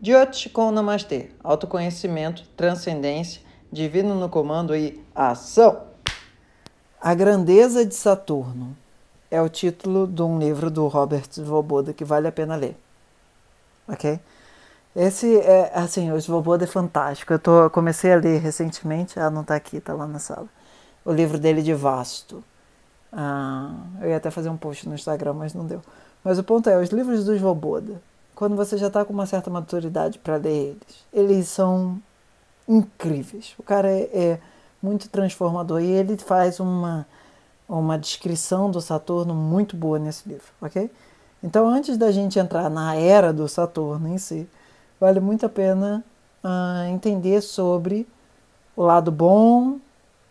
Jyotish com Namaste, autoconhecimento, transcendência, divino no comando e ação. A Grandeza de Saturno é o título de um livro do Robert Svoboda que vale a pena ler, ok? Esse é, assim, o Svoboda é fantástico, eu comecei a ler recentemente, ah, não tá aqui, tá lá na sala, o livro dele de Vastu. Eu ia até fazer um post no Instagram, mas não deu. Mas o ponto é, os livros do Svoboda, quando você já está com uma certa maturidade para ler eles, eles são incríveis. O cara é muito transformador e ele faz uma descrição do Saturno muito boa nesse livro, ok? Então, antes da gente entrar na era do Saturno em si, vale muito a pena entender sobre o lado bom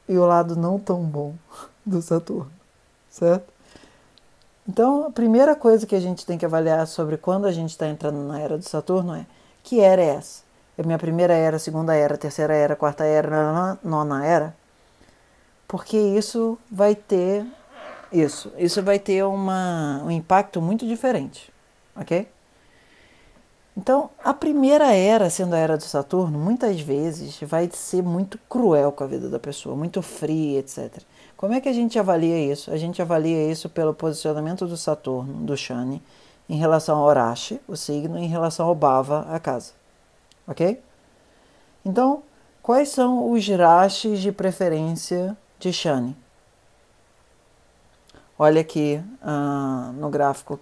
e o lado não tão bom do Saturno, certo? Então, a primeira coisa que a gente tem que avaliar sobre quando a gente está entrando na era do Saturno é: que era é essa? É minha primeira era, segunda era, terceira era, quarta era, nona era? Porque isso vai ter um impacto muito diferente, ok? Então, a primeira era, sendo a era do Saturno, muitas vezes vai ser muito cruel com a vida da pessoa, muito fria, etc. Como é que a gente avalia isso? A gente avalia isso pelo posicionamento do Saturno, do Shani, em relação ao Rashi, o signo, em relação ao Bhava, a casa, ok? Então, quais são os Rashis de preferência de Shani? Olha aqui no gráfico,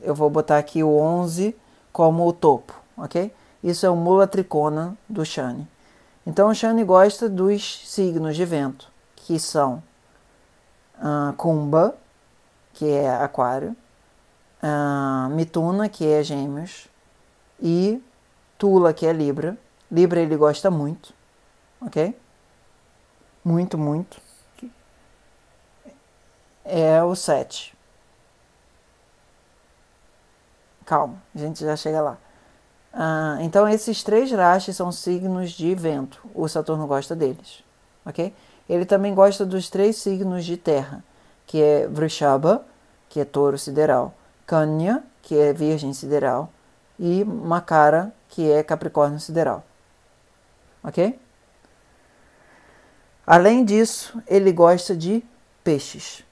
eu vou botar aqui o 11 como o topo, ok? Isso é o Mula Trikona do Shani. Então o Shani gosta dos signos de vento, que são Kumba, que é aquário, Mituna, que é gêmeos, e Tula, que é Libra. Libra ele gosta muito, ok? Muito, muito. É o 7. Calma, a gente já chega lá. Então, esses três rashis são signos de vento. O Saturno gosta deles, ok? Ele também gosta dos três signos de terra, que é Vrushabha, que é touro sideral, Kanya, que é virgem sideral, e Makara, que é capricórnio sideral, ok? Além disso, ele gosta de peixes.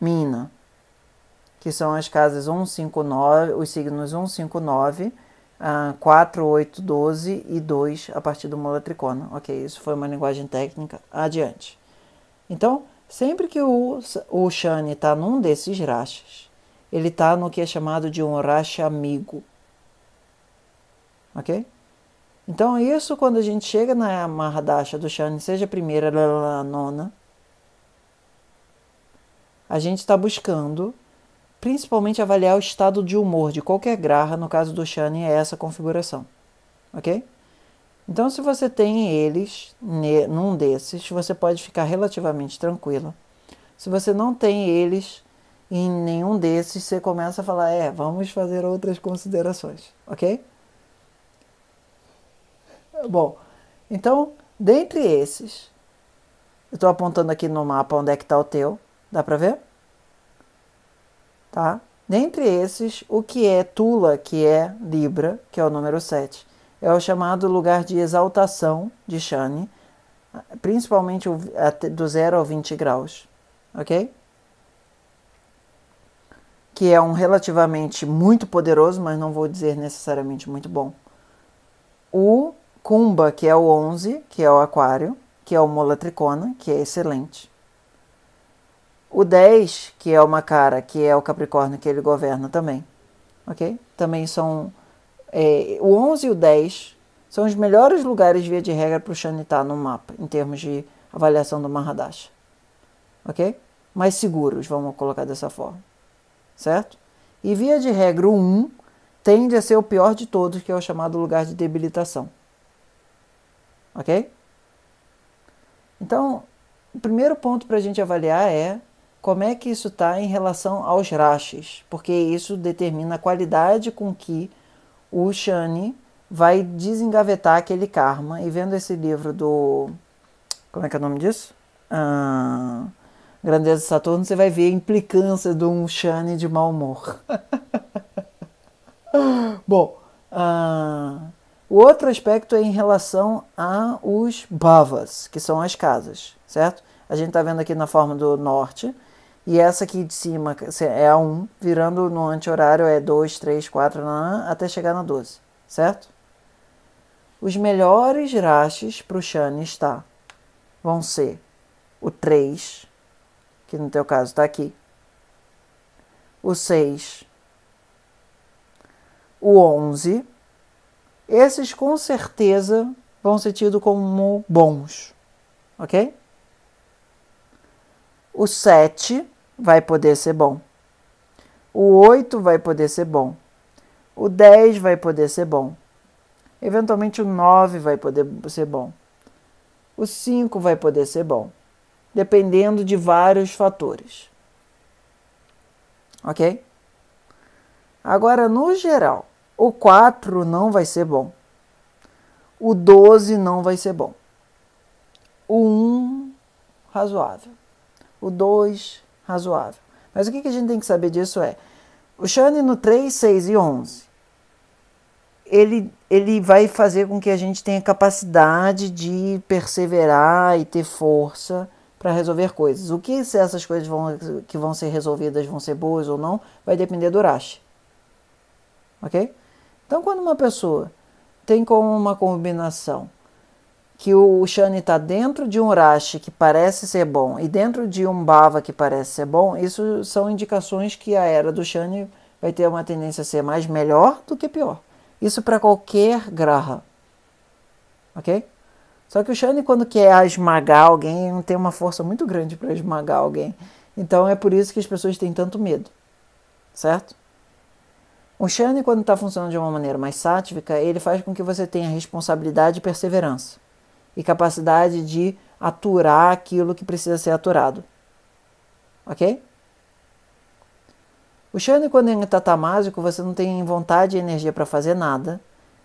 Mina, que são as casas 159, os signos 159, 4, 8, 12 e 2 a partir do Mula Trikona. Ok, isso foi uma linguagem técnica. Adiante. Então, sempre que o Shani está num desses rashis, ele está no que é chamado de um rashi amigo. Ok? Então, isso quando a gente chega na Mahadasha do Shani, seja a primeira, a nona, a gente está buscando, principalmente, avaliar o estado de humor de qualquer graha. No caso do Shani, é essa configuração, ok? Então, se você tem eles num desses, você pode ficar relativamente tranquilo. Se você não tem eles em nenhum desses, você começa a falar, vamos fazer outras considerações, ok? Bom, então, dentre esses, eu estou apontando aqui no mapa onde é que está o teu. Dá para ver? Tá? Dentre esses, o que é Tula, que é Libra, que é o número 7, é o chamado lugar de exaltação de Shani, principalmente do 0 ao 20 graus, ok? Que é um relativamente muito poderoso, mas não vou dizer necessariamente muito bom. O Kumba, que é o 11, que é o aquário, que é o Mula Trikona, que é excelente. O 10, que é o Makara, que é o Capricórnio, que ele governa também, ok? Também são... o 11 e o 10 são os melhores lugares, via de regra, para o Shani estar no mapa, em termos de avaliação do Mahadasha, ok? Mais seguros, vamos colocar dessa forma, certo? E via de regra, o 1 tende a ser o pior de todos, que é o chamado lugar de debilitação, ok? Então, o primeiro ponto para a gente avaliar é como é que isso está em relação aos rashis, porque isso determina a qualidade com que o Shani vai desengavetar aquele karma. E vendo esse livro do... como é que é o nome disso? Grandeza de Saturno, você vai ver a implicância de um Shani de mau humor. Bom, O outro aspecto é em relação aos bhavas, que são as casas, certo? A gente está vendo aqui na forma do norte, e essa aqui de cima é a 1, virando no anti-horário é 2, 3, 4, até chegar na 12, certo? Os melhores rashis para o Shani vão ser o 3, que no teu caso está aqui, o 6, o 11, esses com certeza vão ser tidos como bons, ok? O 7 vai poder ser bom, o 8 vai poder ser bom, o 10 vai poder ser bom, eventualmente o 9 vai poder ser bom, o 5 vai poder ser bom, dependendo de vários fatores, ok? Agora, no geral, o 4 não vai ser bom, o 12 não vai ser bom, o 1 razoável, o 2 razoável. Mas o que a gente tem que saber disso é, o Shani no 3, 6 e 11, ele vai fazer com que a gente tenha capacidade de perseverar e ter força para resolver coisas. O que se essas coisas que vão ser resolvidas vão ser boas ou não, vai depender do Rashi. Ok? Então, quando uma pessoa tem como uma combinação que o Shani está dentro de um Rashi que parece ser bom e dentro de um Bhava que parece ser bom, isso são indicações que a era do Shani vai ter uma tendência a ser mais melhor do que pior. Isso para qualquer graha, ok? Só que o Shani, quando quer esmagar alguém, tem uma força muito grande para esmagar alguém. Então é por isso que as pessoas têm tanto medo, certo? O Shani, quando está funcionando de uma maneira mais sátvica, ele faz com que você tenha responsabilidade e perseverança. E capacidade de aturar aquilo que precisa ser aturado, ok? O Shani, quando ele está tamásico, você não tem vontade e energia para fazer nada.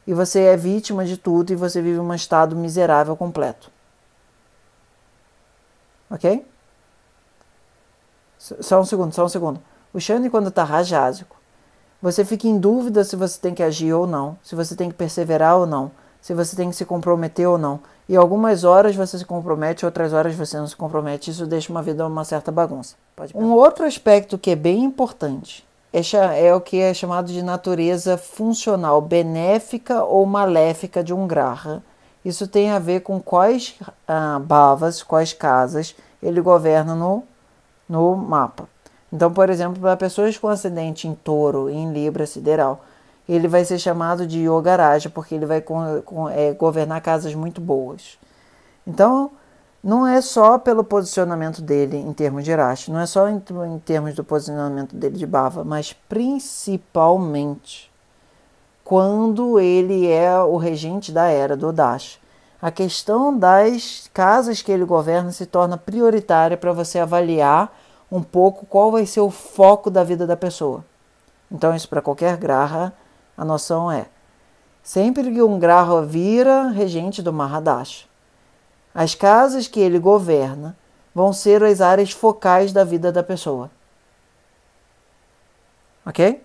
E você é vítima de tudo e você vive um estado miserável completo. Ok? Só um segundo. O Shani, quando está rajásico, você fica em dúvida se você tem que agir ou não, se você tem que perseverar ou não, se você tem que se comprometer ou não. E algumas horas você se compromete, outras horas você não se compromete. Isso deixa uma vida uma certa bagunça. Um outro aspecto que é bem importante é o que é chamado de natureza funcional, benéfica ou maléfica de um graha. Isso tem a ver com quais bhavas, quais casas ele governa no mapa. Então, por exemplo, para pessoas com ascendente em touro e em libra sideral, ele vai ser chamado de Yogaraja, porque ele vai governar casas muito boas. Então, não é só pelo posicionamento dele em termos de Rashi, não é só em termos do posicionamento dele de Bhava, mas principalmente quando ele é o regente da era do Dasha. A questão das casas que ele governa se torna prioritária para você avaliar um pouco qual vai ser o foco da vida da pessoa. Então isso para qualquer graha, a noção é, sempre que um graha vira regente do Mahadasha, as casas que ele governa vão ser as áreas focais da vida da pessoa. Ok?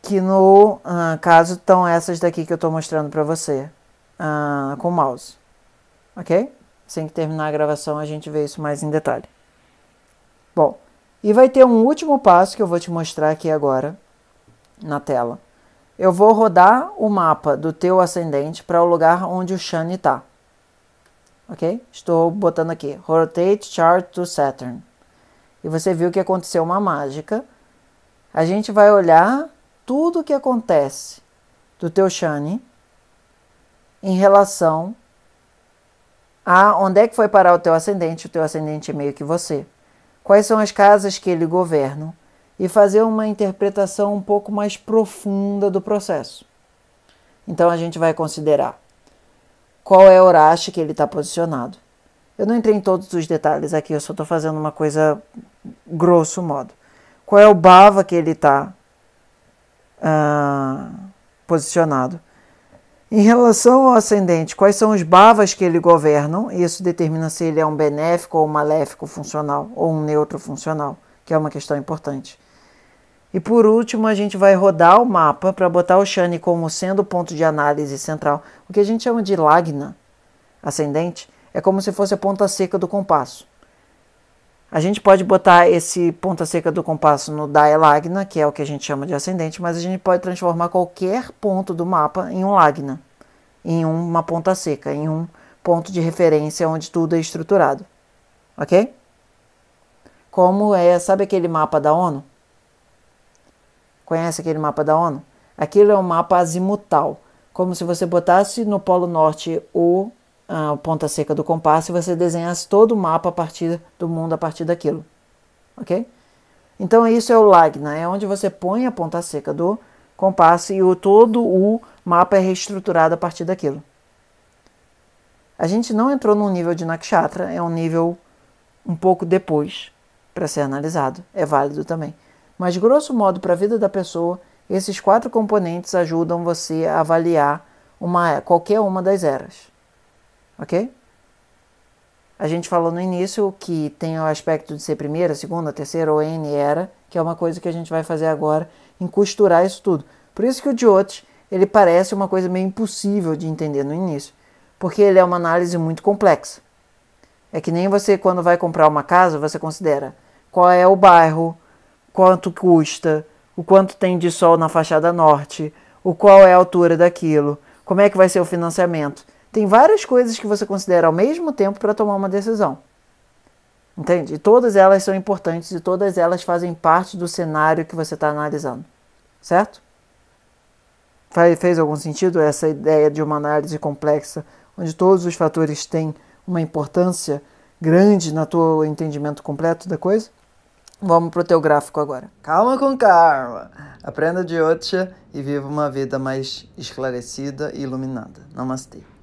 Que no caso estão essas daqui que eu estou mostrando para você com o mouse. Ok? Assim que terminar a gravação a gente vê isso mais em detalhe. Bom, e vai ter um último passo que eu vou te mostrar aqui agora na tela. Eu vou rodar o mapa do teu ascendente para o lugar onde o Shani está. Ok? Estou botando aqui, Rotate Chart to Saturn. E você viu que aconteceu uma mágica. A gente vai olhar tudo o que acontece do teu Shani em relação a onde é que foi parar o teu ascendente é meio que você. Quais são as casas que ele governa? E fazer uma interpretação um pouco mais profunda do processo. Então a gente vai considerar qual é o Rashi que ele está posicionado. Eu não entrei em todos os detalhes aqui, eu só estou fazendo uma coisa grosso modo. Qual é o Bhava que ele está posicionado. Em relação ao ascendente, quais são os Bhavas que ele governa? Isso determina se ele é um benéfico ou um maléfico funcional, ou um neutro funcional, que é uma questão importante. E por último, a gente vai rodar o mapa para botar o Shani como sendo o ponto de análise central. O que a gente chama de Lagna ascendente é como se fosse a ponta seca do compasso. A gente pode botar esse ponta seca do compasso no Dia Lagna, que é o que a gente chama de ascendente, mas a gente pode transformar qualquer ponto do mapa em um Lagna, em uma ponta seca, em um ponto de referência onde tudo é estruturado. Ok? Como é, sabe aquele mapa da ONU? Conhece aquele mapa da ONU? Aquilo é um mapa azimutal, como se você botasse no Polo Norte o ponta seca do compasso e você desenhasse todo o mapa a partir do mundo a partir daquilo, ok? Então isso é o Lagna, é onde você põe a ponta seca do compasso e todo o mapa é reestruturado a partir daquilo. A gente não entrou num nível de Nakshatra, é um nível um pouco depois para ser analisado, é válido também. Mas grosso modo para a vida da pessoa, esses 4 componentes ajudam você a avaliar qualquer uma das eras. Ok? A gente falou no início que tem o aspecto de ser primeira, segunda, terceira ou N era, que é uma coisa que a gente vai fazer agora em costurar isso tudo. Por isso que o Jyotish, ele parece uma coisa meio impossível de entender no início, porque ele é uma análise muito complexa. É que nem você, quando vai comprar uma casa, você considera qual é o bairro, quanto custa, o quanto tem de sol na fachada norte, qual é a altura daquilo, como é que vai ser o financiamento. Tem várias coisas que você considera ao mesmo tempo para tomar uma decisão. Entende? E todas elas são importantes e todas elas fazem parte do cenário que você está analisando. Certo? Fez algum sentido essa ideia de uma análise complexa, onde todos os fatores têm uma importância grande no teu entendimento completo da coisa? Vamos para o teu gráfico agora. Calma com calma. Aprenda Jyotish e viva uma vida mais esclarecida e iluminada. Namastê.